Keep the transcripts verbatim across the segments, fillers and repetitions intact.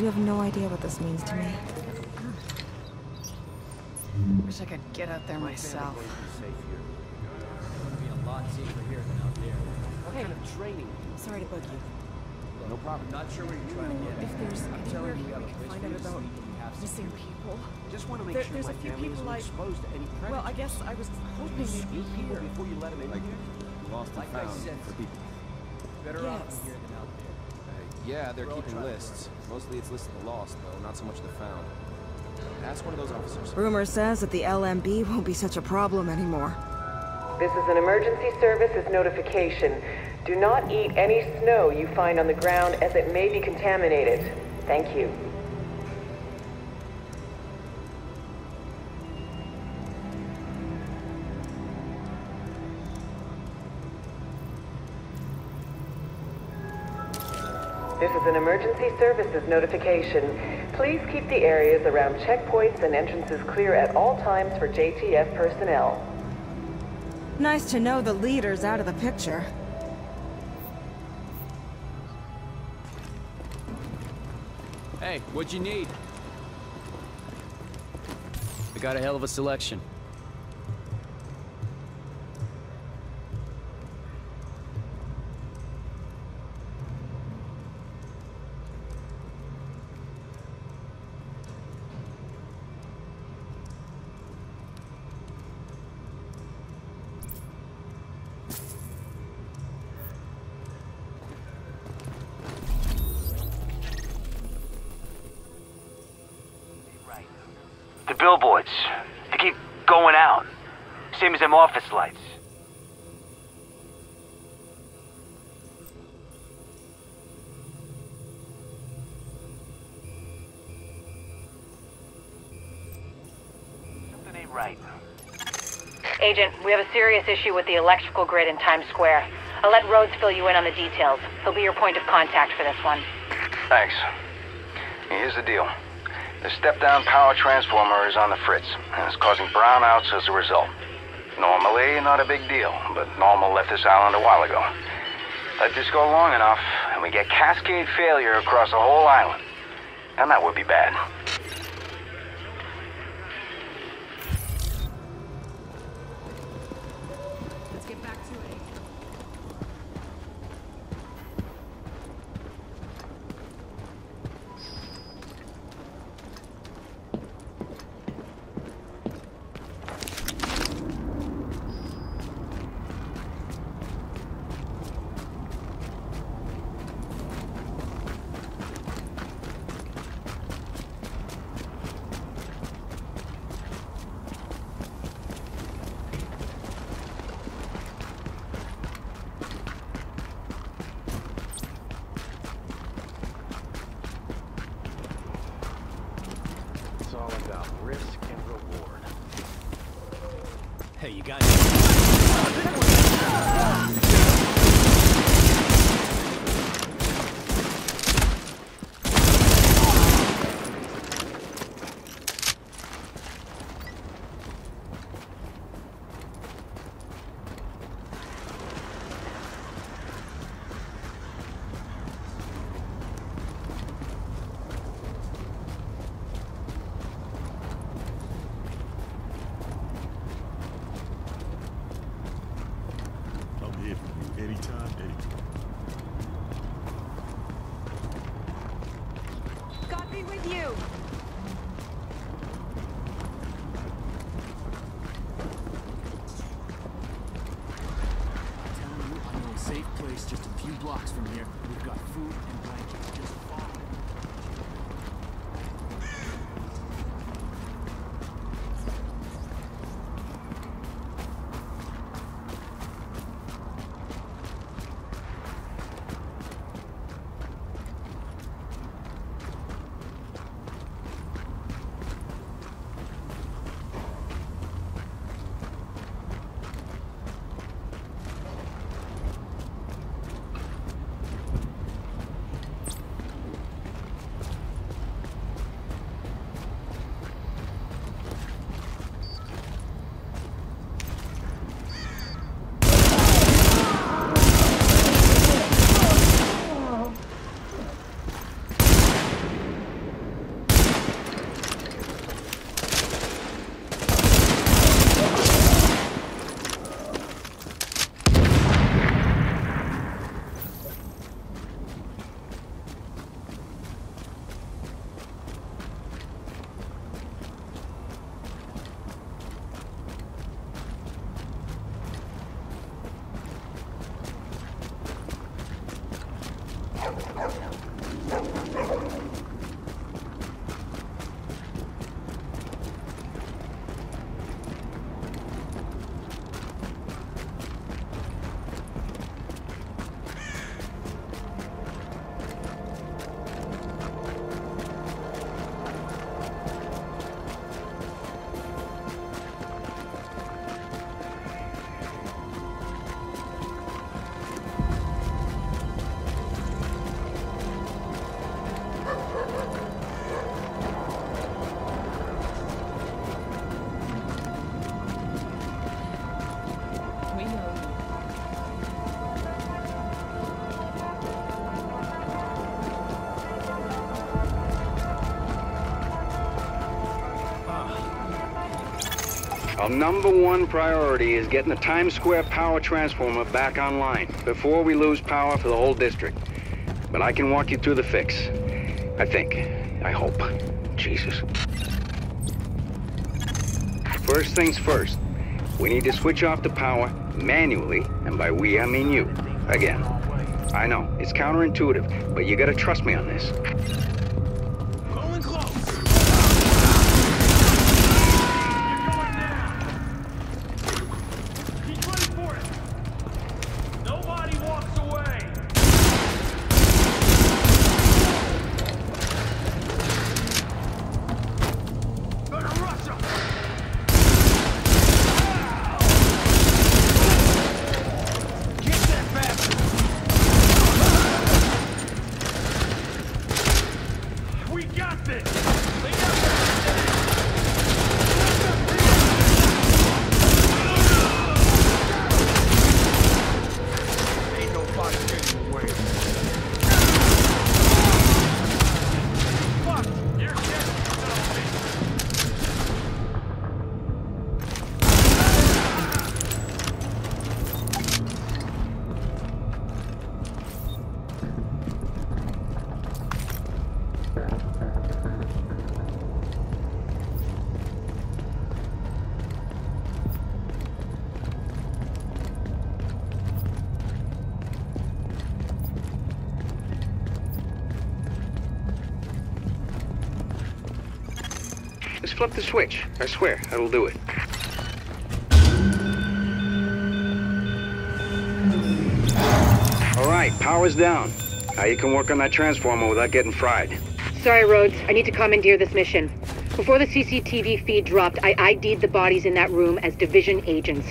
You have no idea what this means to me. I wish I could get out there myself. Hey, sorry to bug you. No problem. Not sure where you're trying to get. If there's anywhere here we can find out about missing people. Just want to make sure my family isn't exposed to any predators. Well, I guess I was hoping they'd be here before you let them in here. Lost and found for people. Better off here than out there. Yeah, they're keeping lists. Mostly it's lists of the lost, though, not so much the found. Ask one of those officers. Rumor says that the L M B won't be such a problem anymore. This is an emergency services notification. Do not eat any snow you find on the ground, as it may be contaminated. Thank you. This is an emergency services notification. Please keep the areas around checkpoints and entrances clear at all times for J T F personnel. Nice to know the leader's out of the picture. Hey, what'd you need? I got a hell of a selection. Billboards. They keep going out. Same as them office lights. Something ain't right. Agent, we have a serious issue with the electrical grid in Times Square. I'll let Rhodes fill you in on the details. He'll be your point of contact for this one. Thanks. Here's the deal. The step-down power transformer is on the fritz, and it's causing brownouts as a result. Normally, not a big deal, but Normal left this island a while ago. Let this go long enough, and we get cascade failure across the whole island. And that would be bad. Let's get back to it. Hey, you guys. God be with you. I'm in a safe place just a few blocks from here. We've got food and blankets just far. Our number one priority is getting the Times Square power transformer back online before we lose power for the whole district. But I can walk you through the fix. I think. I hope. Jesus. First things first. We need to switch off the power manually, and by we, I mean you. Again. I know, it's counterintuitive, but you gotta trust me on this. Going close! You're going down! He's running for it! Nobody walks away! Gonna rush him! Just flip the switch. I swear, that'll do it. All right, power's down. Now you can work on that transformer without getting fried. Sorry, Rhodes. I need to commandeer this mission. Before the C C T V feed dropped, I I D'd the bodies in that room as division agents.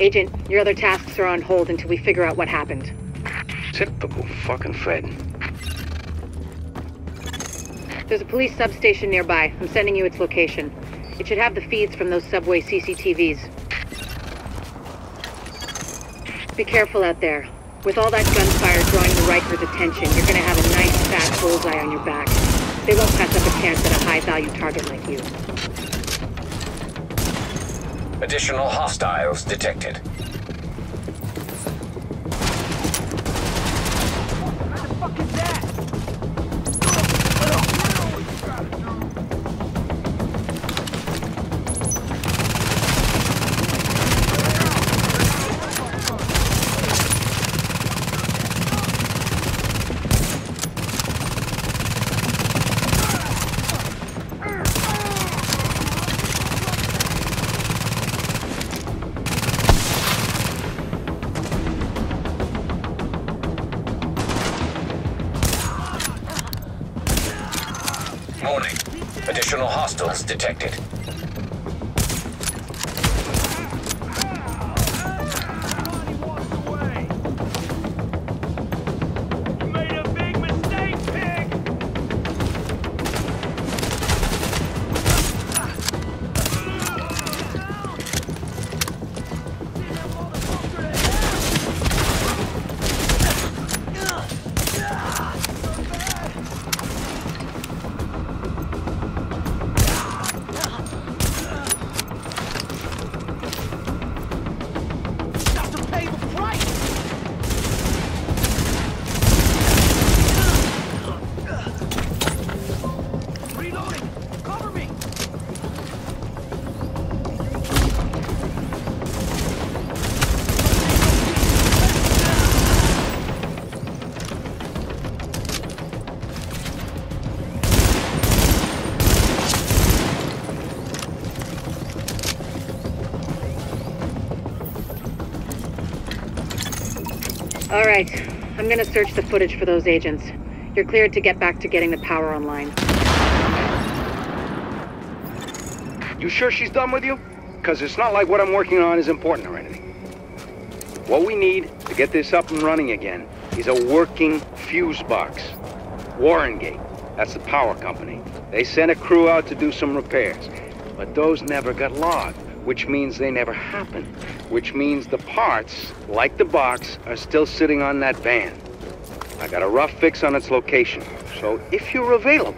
Agent, your other tasks are on hold until we figure out what happened. Typical fucking Fed. There's a police substation nearby. I'm sending you its location. It should have the feeds from those subway C C T Vs. Be careful out there. With all that gunfire drawing the Rikers' attention, you're gonna have a nice fat bullseye on your back. They won't pass up a chance at a high-value target like you. Additional hostiles detected. Warning. Additional hostiles detected. All right, I'm gonna search the footage for those agents. You're cleared to get back to getting the power online. You sure she's done with you? Because it's not like what I'm working on is important or anything. What we need to get this up and running again is a working fuse box. Warren Gate, that's the power company. They sent a crew out to do some repairs, but those never got logged, which means they never happened. Which means the parts, like the box, are still sitting on that van. I got a rough fix on its location, so if you're available...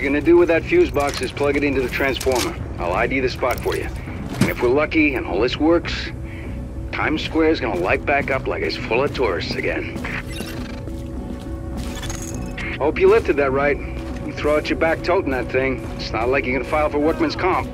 you're gonna do with that fuse box is plug it into the transformer. I'll I D the spot for you. And if we're lucky and all this works, Times Square is gonna light back up like it's full of tourists again. Hope you lifted that right. You throw out your back toting that thing, it's not like you can file for workman's comp.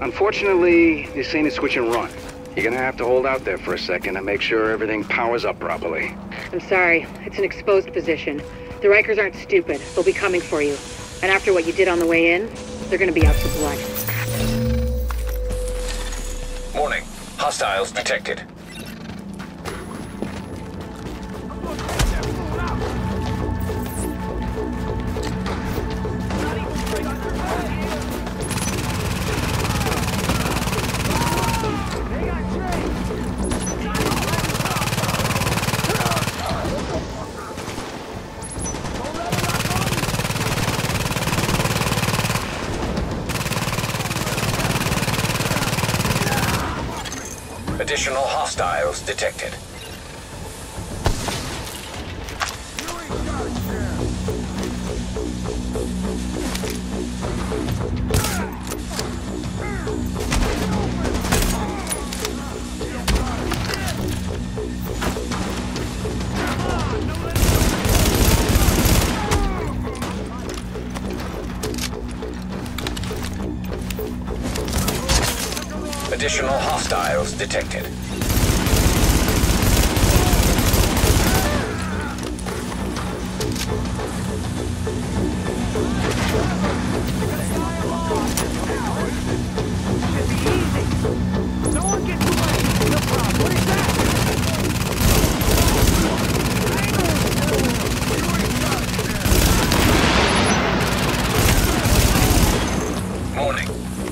Unfortunately, this ain't a switch and run. You're gonna have to hold out there for a second and make sure everything powers up properly. I'm sorry. It's an exposed position. The Rikers aren't stupid. They'll be coming for you. And after what you did on the way in, they're gonna be out for blood. Warning. Hostiles detected. Additional hostiles detected. Additional hostiles detected.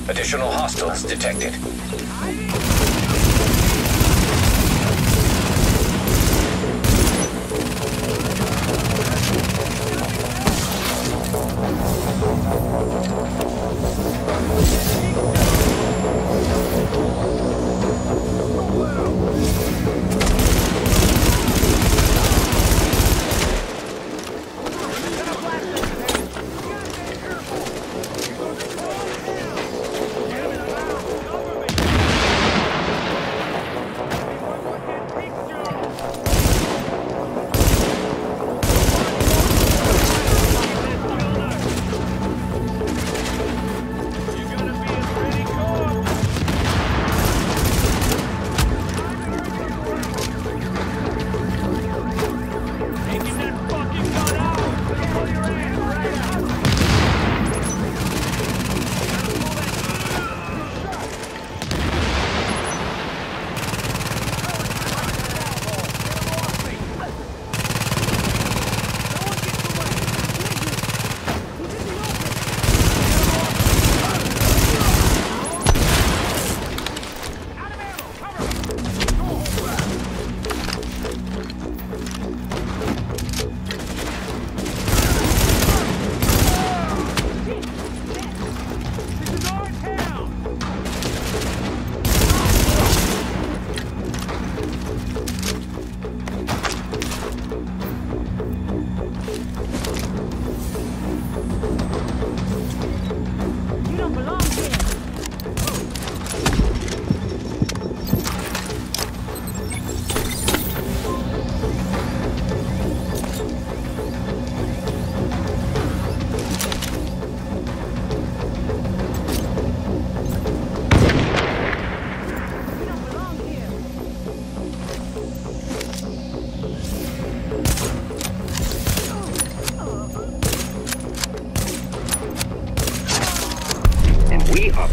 Additional hostiles detected.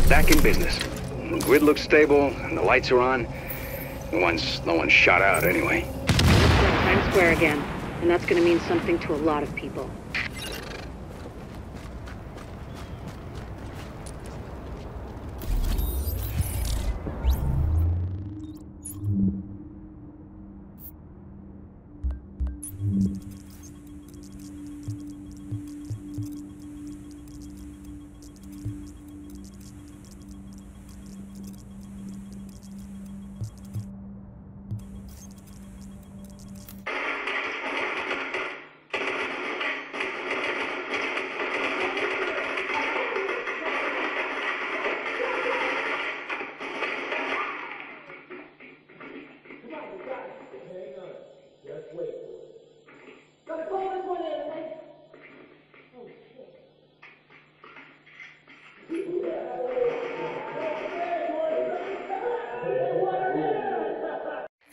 Back in business. The grid looks stable, and the lights are on. Once no one's shot out, anyway. Times Square again, and that's going to mean something to a lot of people.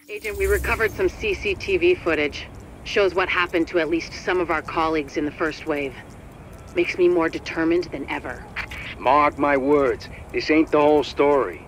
Agent, we recovered some C C T V footage. Shows what happened to at least some of our colleagues in the first wave. Makes me more determined than ever. Mark my words, this ain't the whole story.